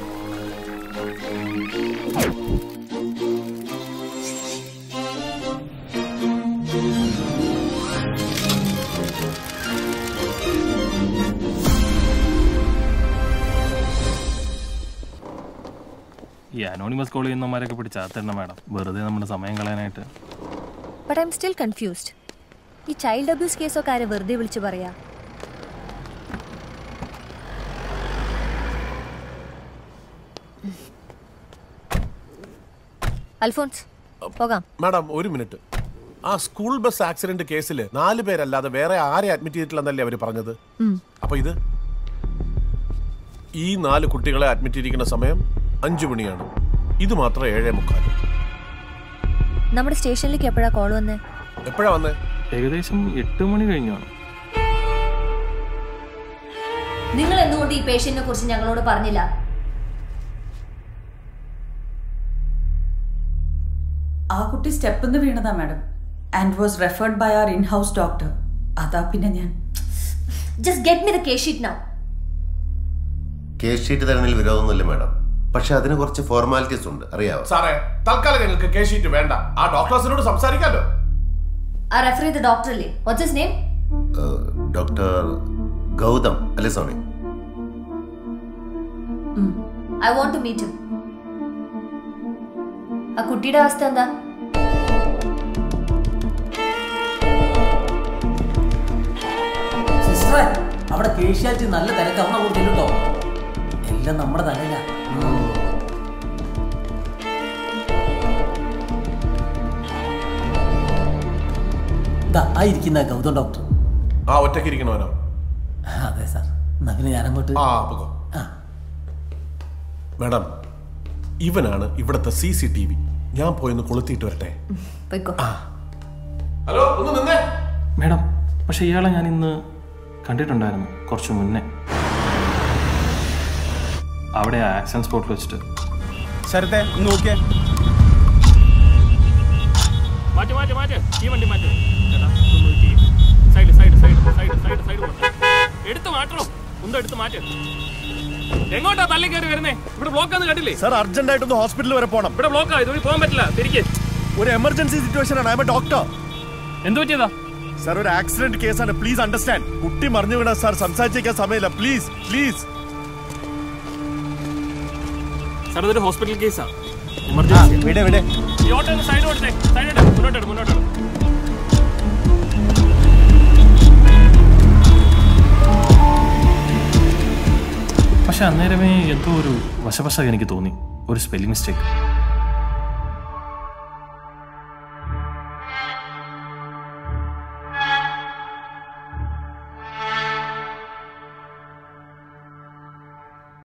Yeah, anonymous call in the America put Chathana, madam. But I'm still confused. The child abuse case of Kara Verde will Chibaria. Alphonse, Pogam. Madam, 1 minute. A school bus accident case, 4 പേര് അല്ലാതെ വേറെ ആരെ admit ചെയ്തിട്ടില്ലെന്നല്ലേ അവർ പറഞ്ഞത്. അപ്പോൾ ഇത് ഈ 4 കുട്ടികളെ admit ചെയ്തിരിക്കുന്ന സമയം 5 മണിയാണ്. ഇത് മാത്രം 7:45. നമ്മുടെ സ്റ്റേഷനിലേക്ക് എപ്പോഴാ കോൾ വന്നേ? എപ്പോഴാ വന്നേ? ഏകദേശം 8 മണി കഴിഞ്ഞാണ്. നിങ്ങൾ എന്തുകൊണ്ട് ഈ പേഷ്യന്റിനെ കുറിച്ച് ഞങ്ങളോട് പറഞ്ഞില്ല? ആ കുട്ടി സ്റ്റെപ്പ് നിന്ന് വീണതാ madam. And was referred by our in-house doctor. That's why just get me the case sheet now. Case sheet is not available, madam. But there are some formalities. Sir, you have case sheet. You have doctor. I refer to the doctor. What's his name? Dr. Gawdham. I want to meet him. What is that? Our facial is not like that. Our skin is not like that. The eye is not good, doctor. Ah, what take it again, madam? Ah, yes, sir. Nothing is wrong. Ah, go. Ah, madam, even I am. This is CCTV. I am going to call it today. Go. Ah, hello, who is this? Madam, but she is not here. Content on Korchu Munne. Our accent sport list. Sarate, no okay. Mate. Even the matter. Side. Edit the matter. Under the matter. They got a ballet. Put a block on the Ladily. Sir, urgent I to the hospital or upon him. Put a block. I don't form at last. What emergency situation and I'm a doctor. Endoja. Sir, an accident case and please understand. Kutti marnivana sir, samsaichikka samayilla. Please. Sir, this is a hospital case, sir. Emergency. Wait. You ought to side out. Munotter. Pasha, I thought it was a spelling mistake.